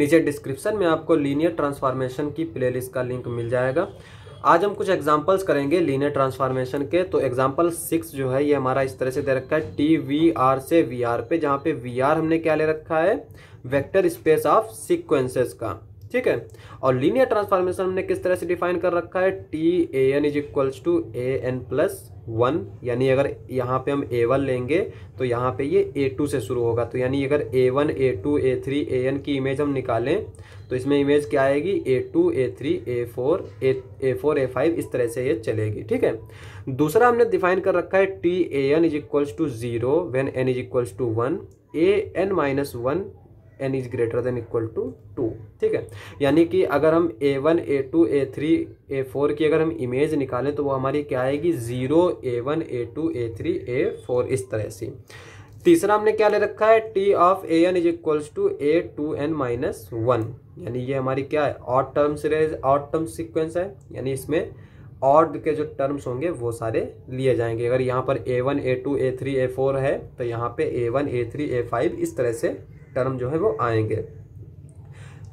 नीचे डिस्क्रिप्शन में आपको लीनियर ट्रांसफॉर्मेशन की प्लेलिस्ट का लिंक मिल जाएगा। आज हम कुछ एग्जांपल्स करेंगे लीनियर ट्रांसफॉर्मेशन के। तो एग्जांपल 6 जो है ये हमारा इस तरह से दे रखा है टी वी आर से वी आर पे, जहाँ पे वी आर हमने क्या ले रखा है, वेक्टर स्पेस ऑफ सीक्वेंसेस का, ठीक है। और लीनियर ट्रांसफॉर्मेशन हमने किस तरह से डिफाइन कर रखा है, T A N is equals to A N plus one, यानी अगर यहाँ पे हम ए वन लेंगे तो यहाँ पे ये ए टू से शुरू होगा। तो यानी अगर A one A two A three A N की इमेज हम निकालें तो इसमें इमेज क्या आएगी, A two A three A four A five, इस तरह से ये चलेगी, ठीक है। दूसरा हमने डिफाइन कर रखा है T A N is equals to zero when N is equals to one, A N minus one N is greater than equal to two, ठीक है। यानी कि अगर हम A one A two A three A four की अगर हम image निकालें तो वो हमारी क्या आएगी, zero A one A two A three A four, इस तरह से। तीसरा हमने क्या ले रखा है, T of A N is equals to A two N minus one, यानी ये हमारी क्या है, odd term series odd term sequence है, यानी इसमें ऑड के जो टर्म्स होंगे वो सारे लिए जाएंगे। अगर यहाँ पर A one A two A three A four है तो यहाँ पे A one A three A five, इस तरह से टर्म जो है वो आएंगे।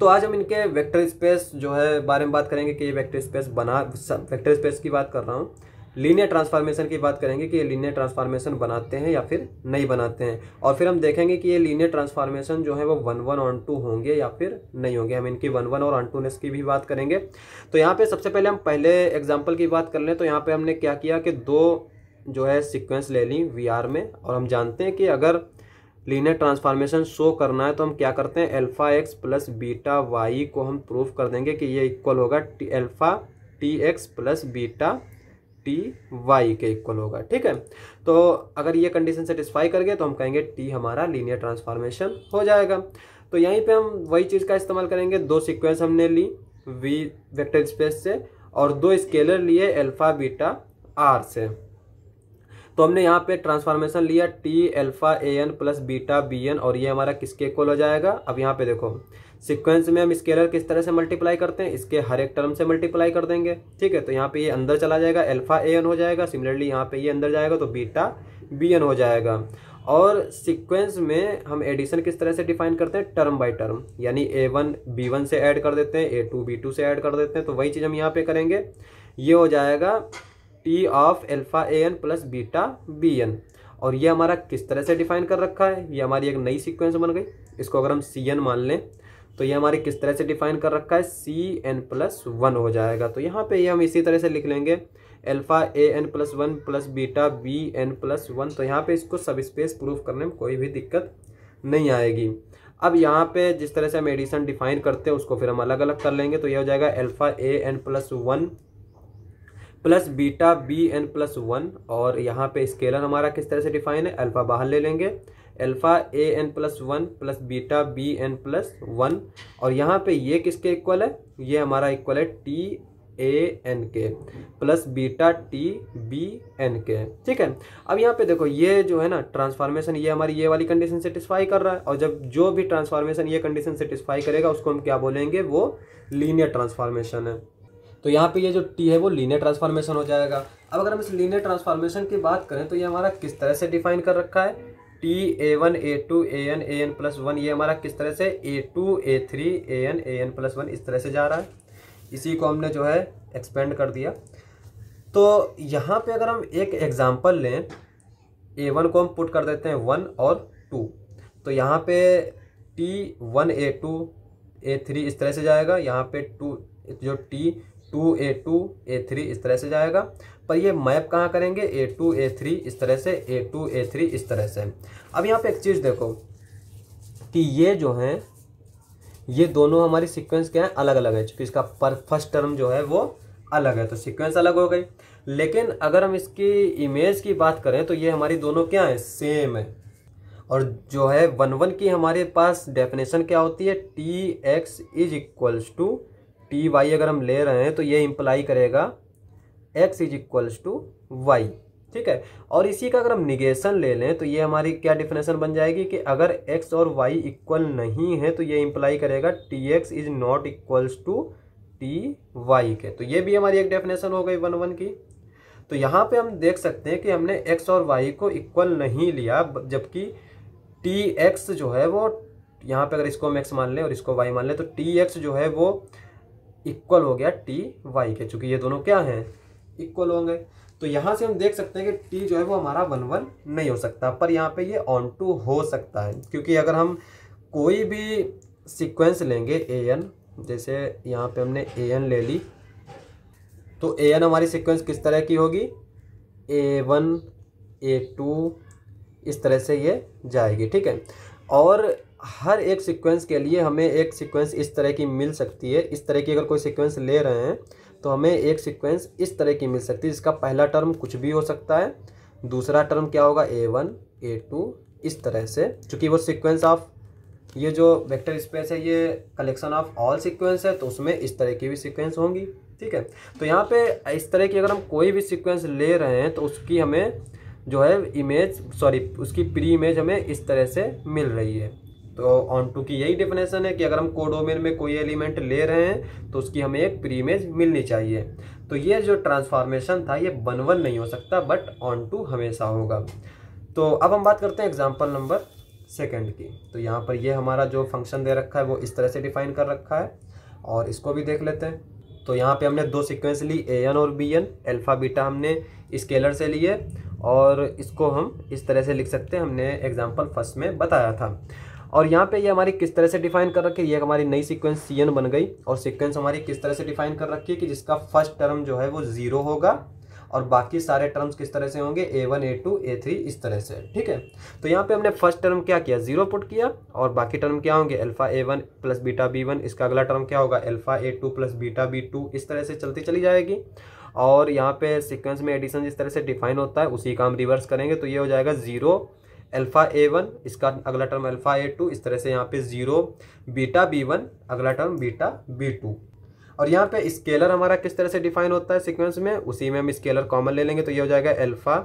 तो आज हम इनके वेक्टर स्पेस जो है बारे में बात करेंगे कि ये वेक्टर स्पेस वेक्टर स्पेस की बात कर रहा हूँ, लीनियर ट्रांसफॉर्मेशन की बात करेंगे कि ये लीनियर ट्रांसफॉर्मेशन बनाते हैं या फिर नहीं बनाते हैं। और फिर हम देखेंगे कि ये लीनियर ट्रांसफॉर्मेशन जो है वो वन वन ऑन टू होंगे या फिर नहीं होंगे। हम इनकी वन वन और ऑन टूनेस की भी बात करेंगे। तो यहाँ पे सबसे पहले हम पहले एग्जाम्पल की बात कर लें। तो यहाँ पे हमने क्या किया कि दो जो है सिक्वेंस ले ली वी आर में, और हम जानते हैं कि अगर लीनियर ट्रांसफॉर्मेशन शो करना है तो हम क्या करते हैं, alpha X plus beta Y को हम प्रूफ कर देंगे कि ये इक्वल होगा alpha T X plus beta T Y के इक्वल होगा, ठीक है। तो अगर ये कंडीशन सेटिस्फाई कर गए तो हम कहेंगे टी हमारा लीनियर ट्रांसफॉर्मेशन हो जाएगा। तो यहीं पे हम वही चीज़ का इस्तेमाल करेंगे, दो सीक्वेंस हमने ली वी वेक्टर स्पेस से और दो स्केलर लिए अल्फा बीटा आर से। तो हमने यहाँ पे ट्रांसफॉर्मेशन लिया T alpha A N plus beta B N, और ये हमारा किसके इक्वल हो जाएगा। अब यहाँ पे देखो सीक्वेंस में हम स्केलर किस तरह से मल्टीप्लाई करते हैं, इसके हर एक टर्म से मल्टीप्लाई कर देंगे, ठीक है। तो यहाँ पे ये अंदर चला जाएगा, अल्फा ए एन हो जाएगा, सिमिलरली यहाँ पे ये अंदर जाएगा तो बीटा बी एन हो जाएगा। और सीक्वेंस में हम एडिशन किस तरह से डिफाइन करते हैं, टर्म बाय टर्म, यानी ए वन बी वन से ऐड कर देते हैं, ए टू बी टू से ऐड कर देते हैं। तो वही चीज़ हम यहाँ पे करेंगे, ये हो जाएगा T of alpha A N plus beta B N, और ये हमारा किस तरह से डिफाइन कर रखा है, ये हमारी एक नई सीक्वेंस बन गई। इसको अगर हम सी एन मान लें तो ये हमारी किस तरह से डिफाइन कर रखा है, सी एन प्लस वन हो जाएगा। तो यहाँ पे ये हम इसी तरह से लिख लेंगे alpha A N plus one plus beta B N plus one. तो यहाँ पे इसको सब स्पेस प्रूफ करने में कोई भी दिक्कत नहीं आएगी। अब यहाँ पे जिस तरह से हम एडिशन डिफाइन करते हैं उसको फिर हम अलग अलग कर लेंगे। तो यह हो जाएगा alpha A N plus one plus beta B N plus one, और यहाँ पे स्केलर हमारा किस तरह से डिफाइन है, अल्फा बाहर ले लेंगे, alpha A N plus one plus beta B N plus one, और यहाँ पे ये किसके इक्वल है, ये हमारा इक्वल है टी ए एन के plus beta T B N के, ठीक है। अब यहाँ पे देखो ये जो है ना ट्रांसफॉर्मेशन, ये हमारी ये वाली कंडीशन सेटिस्फाई कर रहा है, और जब जो भी ट्रांसफॉर्मेशन ये कंडीशन सेटिस्फाई करेगा उसको हम क्या बोलेंगे, वो लीनियर ट्रांसफॉर्मेशन है। तो यहाँ पे ये जो टी है वो लीनियर ट्रांसफॉर्मेशन हो जाएगा। अब अगर हम इस लीनियर ट्रांसफॉर्मेशन की बात करें तो ये हमारा किस तरह से डिफाइन कर रखा है, T A one A two A N plus one, ये हमारा किस तरह से A two A three A N plus one, इस तरह से जा रहा है। इसी को हमने जो है एक्सपेंड कर दिया। तो यहाँ पे अगर हम एक एग्जाम्पल लें, ए वन को हम पुट कर देते हैं वन और टू, तो यहाँ पे T one A two A three इस तरह से जाएगा, यहाँ पे टू जो टी टू ए थ्री इस तरह से जाएगा। पर ये मैप कहाँ करेंगे, ए टू ए थ्री इस तरह से, ए टू ए थ्री इस तरह से। अब यहाँ पे एक चीज़ देखो कि ये जो हैं ये दोनों हमारी सीक्वेंस क्या है, अलग अलग है, क्योंकि इसका पर फर्स्ट टर्म जो है वो अलग है, तो सीक्वेंस अलग हो गई। लेकिन अगर हम इसकी इमेज की बात करें तो ये हमारी दोनों क्या है, सेम है। और जो है वन वन की हमारे पास डेफिनेशन क्या होती है, T X is equals to T Y अगर हम ले रहे हैं तो ये इम्प्लाई करेगा x is equals to Y, ठीक है। और इसी का अगर हम निगेशन ले लें तो ये हमारी क्या डिफिनेशन बन जाएगी कि अगर x और y इक्वल नहीं है तो ये इम्प्लाई करेगा T X is not equals to T Y के। तो ये भी हमारी एक डेफिनेशन हो गई वन वन की। तो यहाँ पे हम देख सकते हैं कि हमने x और y को इक्वल नहीं लिया, जबकि टी एक्स जो है वो यहाँ पे अगर इसको हम एक्स मान लें और इसको वाई मान लें तो टी एक्स जो है वो इक्वल हो गया टी वाई के, चूँकि ये दोनों क्या हैं इक्वल होंगे। तो यहाँ से हम देख सकते हैं कि टी जो है वो हमारा 1-1 नहीं हो सकता, पर यहाँ पे ये ऑन टू हो सकता है, क्योंकि अगर हम कोई भी सीक्वेंस लेंगे ए एन, जैसे यहाँ पे हमने ए एन ले ली, तो ए एन हमारी सीक्वेंस किस तरह की होगी, A1 A2 इस तरह से ये जाएगी, ठीक है। और हर एक सीक्वेंस के लिए हमें एक सीक्वेंस इस तरह की मिल सकती है, इस तरह की अगर कोई सीक्वेंस ले रहे हैं तो हमें एक सीक्वेंस इस तरह की मिल सकती है जिसका पहला टर्म कुछ भी हो सकता है, दूसरा टर्म क्या होगा A1 A2 इस तरह से, क्योंकि वो सीक्वेंस ऑफ, ये जो वेक्टर स्पेस है ये कलेक्शन ऑफ ऑल सीक्वेंस है, तो उसमें इस तरह की भी सीक्वेंस होंगी, ठीक है। तो यहाँ पे इस तरह की अगर हम कोई भी सीक्वेंस ले रहे हैं तो उसकी हमें जो है इमेज, सॉरी उसकी प्री इमेज हमें इस तरह से मिल रही है। तो ऑन टू की यही डेफिनेशन है कि अगर हम कोडोमेन में कोई एलिमेंट ले रहे हैं तो उसकी हमें एक प्री इमेज मिलनी चाहिए। तो ये जो ट्रांसफॉर्मेशन था ये 1-1 नहीं हो सकता, बट ऑन टू हमेशा होगा। तो अब हम बात करते हैं एग्जाम्पल नंबर सेकेंड की। तो यहाँ पर ये हमारा जो फंक्शन दे रखा है वो इस तरह से डिफाइन कर रखा है, और इसको भी देख लेते हैं। तो यहाँ पे हमने दो सीक्वेंस ली, ए एन और बी एन, अल्फ़ा बीटा हमने स्केलर से लिए, और इसको हम इस तरह से लिख सकते हैं, हमने एग्जांपल फर्स्ट में बताया था। और यहाँ पे ये हमारी किस तरह से डिफाइन कर रखी है, ये हमारी नई सीक्वेंस सी एन बन गई, और सीक्वेंस हमारी किस तरह से डिफाइन कर रखी है कि जिसका फर्स्ट टर्म जो है वो ज़ीरो होगा और बाकी सारे टर्म्स किस तरह से होंगे, A1 A2 A3 इस तरह से, ठीक है। तो यहाँ पे हमने फर्स्ट टर्म क्या किया, जीरो पुट किया, और बाकी टर्म क्या होंगे, alpha A1 plus beta B1, इसका अगला टर्म क्या होगा, alpha A2 plus beta B2 इस तरह से चलती चली जाएगी। और यहाँ पे सीक्वेंस में एडिशन जिस तरह से डिफाइन होता है उसी का हम रिवर्स करेंगे, तो ये हो जाएगा जीरो अल्फ़ा A1, इसका अगला टर्म अल्फ़ा A2 इस तरह से, यहाँ पे जीरो बीटा B1, अगला टर्म बीटा B2। और यहाँ पे स्केलर हमारा किस तरह से डिफाइन होता है सीक्वेंस में, उसी में हम स्केलर कॉमन ले लेंगे, तो ये हो जाएगा अल्फ़ा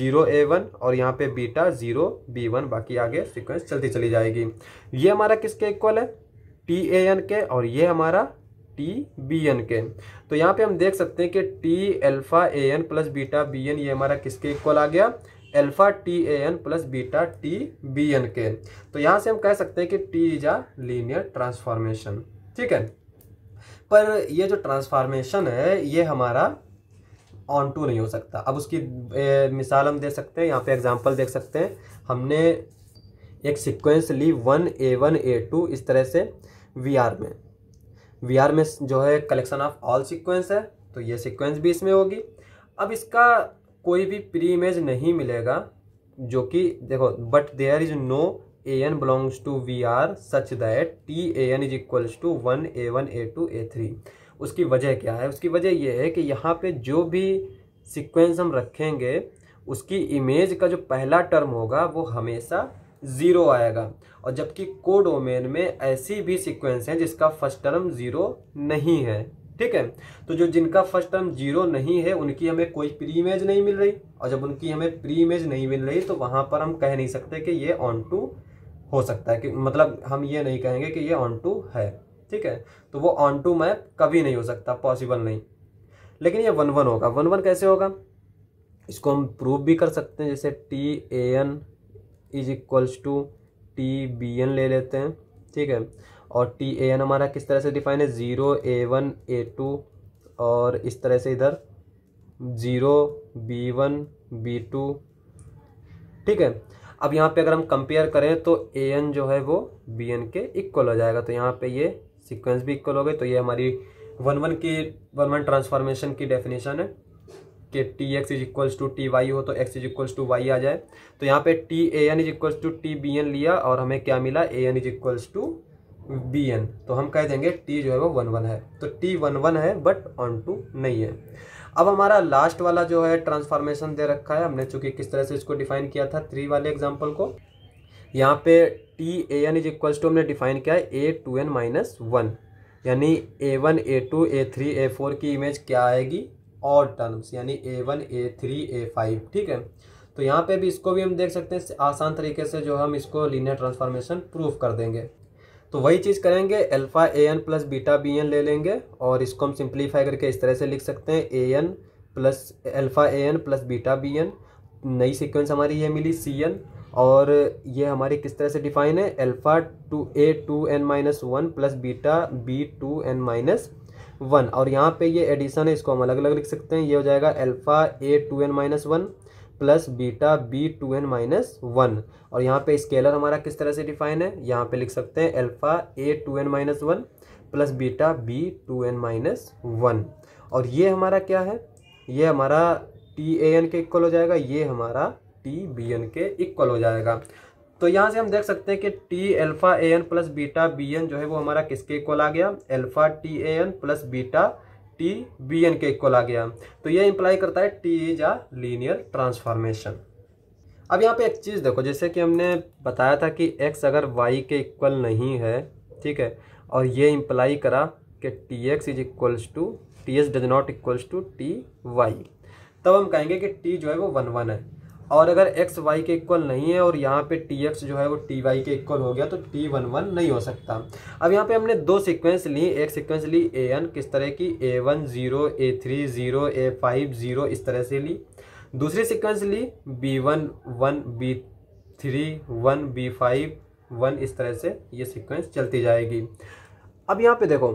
0 A1 और यहाँ पे बीटा 0 B1, बाकी आगे सीक्वेंस चलती चली जाएगी। ये हमारा किसके इक्वल है, टी A N के, और ये हमारा टी B N के। तो यहाँ पे हम देख सकते हैं कि T alpha A N plus beta B N ये हमारा किसके इक्वल आ गया, alpha T A N plus beta T B N के। तो यहाँ से हम कह सकते हैं कि T is a linear transformation, ठीक है। पर ये जो ट्रांसफॉर्मेशन है ये हमारा ऑन टू नहीं हो सकता। अब उसकी मिसाल हम दे सकते हैं, यहाँ पे एग्जांपल देख सकते हैं। हमने एक सीक्वेंस ली 1 A1 A2 इस तरह से वी आर में जो है कलेक्शन ऑफ ऑल सीक्वेंस है, तो ये सीक्वेंस भी इसमें होगी। अब इसका कोई भी प्री इमेज नहीं मिलेगा, जो कि देखो, but there is no AN belongs to VR such that TAN is equals to 1 A1 A2 A3। उसकी वजह क्या है, उसकी वजह यह है कि यहाँ पे जो भी सीक्वेंस हम रखेंगे उसकी इमेज का जो पहला टर्म होगा वो हमेशा ज़ीरो आएगा, और जबकि कोडोमेन में ऐसी भी सीक्वेंस हैं जिसका फर्स्ट टर्म ज़ीरो नहीं है, ठीक है। तो जो जिनका फर्स्ट टर्म जीरो नहीं है उनकी हमें कोई प्री इमेज नहीं मिल रही, और जब उनकी हमें प्री इमेज नहीं मिल रही तो वहाँ पर हम कह नहीं सकते कि ये ऑन टू हो सकता है, कि मतलब हम ये नहीं कहेंगे कि ये ऑन टू है, ठीक है। तो वो ऑन टू मैप कभी नहीं हो सकता, पॉसिबल नहीं। लेकिन ये 1-1 होगा। 1-1 कैसे होगा, इसको हम प्रूव भी कर सकते हैं, जैसे T A N is equals to T B N ले लेते हैं, ठीक है। और टी A N हमारा किस तरह से डिफाइन है, 0 A1 A2 और इस तरह से इधर 0 B1 B2, ठीक है। अब यहाँ पे अगर हम कंपेयर करें तो A N जो है वो B N के इक्वल हो जाएगा, तो यहाँ पे ये सीक्वेंस भी इक्वल हो गई। तो ये हमारी 1-1 ट्रांसफॉर्मेशन की डेफिनेशन है कि TX is equals to TY हो तो X is equals to Y आ जाए। तो यहाँ पे T A N is equals to T B N लिया और हमें क्या मिला, A N is equals to B N। तो हम कह देंगे T जो है वो 1-1 है। तो T 1-1 है बट ऑन टू नहीं है। अब हमारा लास्ट वाला जो है ट्रांसफॉर्मेशन दे रखा है, हमने चूंकि किस तरह से इसको डिफाइन किया था 3 वाले एग्जांपल को, यहाँ पे T A N is equals to हमने डिफाइन किया है A2N माइनस 1, यानी A1 A2 A3 A4 की इमेज क्या आएगी, ऑड टर्म्स, यानी A1 A3 A5, ठीक है। तो यहाँ पे भी इसको भी हम देख सकते हैं, आसान तरीके से जो हम इसको लीनियर ट्रांसफॉर्मेशन प्रूफ कर देंगे। तो वही चीज़ करेंगे, alpha A N plus beta B N ले लेंगे और इसको हम सिंप्लीफाई करके इस तरह से लिख सकते हैं A N plus alpha A N plus beta B N। नई सीक्वेंस हमारी ये मिली C N और ये हमारी किस तरह से डिफाइन है, alpha two A two N minus one plus beta B two N minus one. और यहाँ पे ये एडिशन है, इसको हम अलग अलग लिख सकते हैं। ये हो जाएगा alpha A two N minus one plus beta B two N minus one. और यहाँ पे स्केलर हमारा किस तरह से डिफाइन है, यहाँ पे लिख सकते हैं alpha A two N minus one plus beta B two N minus one. और ये हमारा क्या है, ये हमारा टी ए एन के इक्वल हो जाएगा, ये हमारा टी बी एन के इक्वल हो जाएगा। तो यहाँ से हम देख सकते हैं कि T alpha A N plus beta B N जो है वो हमारा किसके इक्वल आ गया, alpha T A N plus beta T B N के इक्वल आ गया। तो ये इम्प्लाई करता है T is a linear transformation. अब यहाँ पे एक चीज़ देखो, जैसे कि हमने बताया था कि एक्स अगर वाई के इक्वल नहीं है, ठीक है, और ये इम्प्लाई करा कि T X is equals to T S does not equals to T Y, तब हम कहेंगे कि टी जो है वो वन वन है। और अगर एक्स वाई के इक्वल नहीं है और यहाँ पे टी एक्स जो है वो टी वाई के इक्वल हो गया तो टी वन वन नहीं हो सकता। अब यहाँ पे हमने दो सीक्वेंस ली, एक सीक्वेंस ली ए एन किस तरह की, A one zero, A three zero, A five zero, इस तरह से ली। दूसरी सीक्वेंस ली B one one, B three one, B five one, इस तरह से ये सीक्वेंस चलती जाएगी। अब यहाँ पे देखो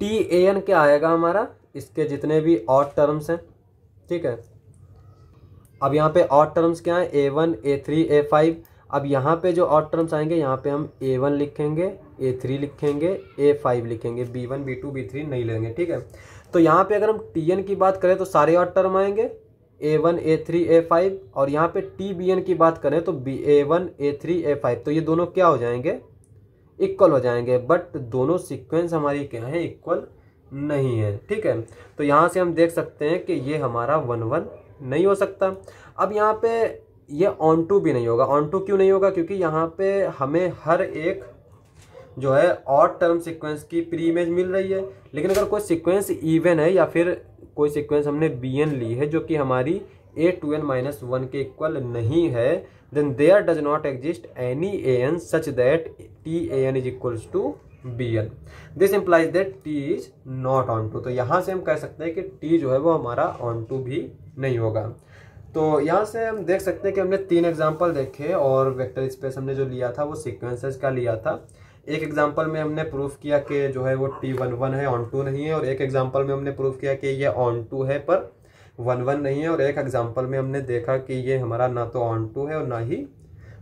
टी ए एन क्या आएगा हमारा, इसके जितने भी ऑड टर्म्स हैं, ठीक है। अब यहाँ पे ऑड टर्म्स क्या हैं, A one, A three, A five. अब यहाँ पे जो ऑड टर्म्स आएंगे यहाँ पे हम ए वन लिखेंगे, ए थ्री लिखेंगे, ए फाइव लिखेंगे, B one, B two, B three नहीं लेंगे, ठीक है। तो यहाँ पे अगर हम टी एन की बात करें तो सारे ऑड टर्म आएंगे, A one, A three, A five. और यहाँ पे टी बी एन की बात करें तो B A one, A three, A five, तो ये दोनों क्या हो जाएंगे, इक्वल हो जाएंगे, बट दोनों सीक्वेंस हमारी क्या है, इक्वल नहीं है, ठीक है। तो यहाँ से हम देख सकते हैं कि ये हमारा वन वन नहीं हो सकता। अब यहाँ पे ये ऑन टू भी नहीं होगा। ऑन टू क्यों नहीं होगा, क्योंकि यहाँ पे हमें हर एक जो है ऑड टर्म सीक्वेंस की प्री इमेज मिल रही है। लेकिन अगर कोई सीक्वेंस इवन है या फिर कोई सीक्वेंस हमने बी एन ली है जो कि हमारी A two N minus one के इक्वल नहीं है, then there does not exist any A N such that T A N is equals to B N, this implies that T is not onto. तो यहाँ से हम कह सकते हैं कि टी जो है वो हमारा ऑन टू भी नहीं होगा। तो यहाँ से हम देख सकते हैं कि हमने तीन एग्जाम्पल देखे और वेक्टर स्पेस हमने जो लिया था वो सीक्वेंसेस का लिया था। एक एग्जाम्पल में हमने प्रूफ किया कि जो है वो टी वन वन है, ऑन टू नहीं है, और एक एग्जाम्पल में हमने प्रूफ किया कि ये ऑन टू है पर वन वन नहीं है, और एक एग्जाम्पल में हमने देखा कि ये हमारा ना तो ऑन टू है और ना ही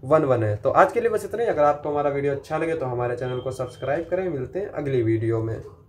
वन वन है। तो आज के लिए बस इतना ही। अगर आपको हमारा वीडियो अच्छा लगे तो हमारे चैनल को सब्सक्राइब करें। मिलते हैं अगली वीडियो में।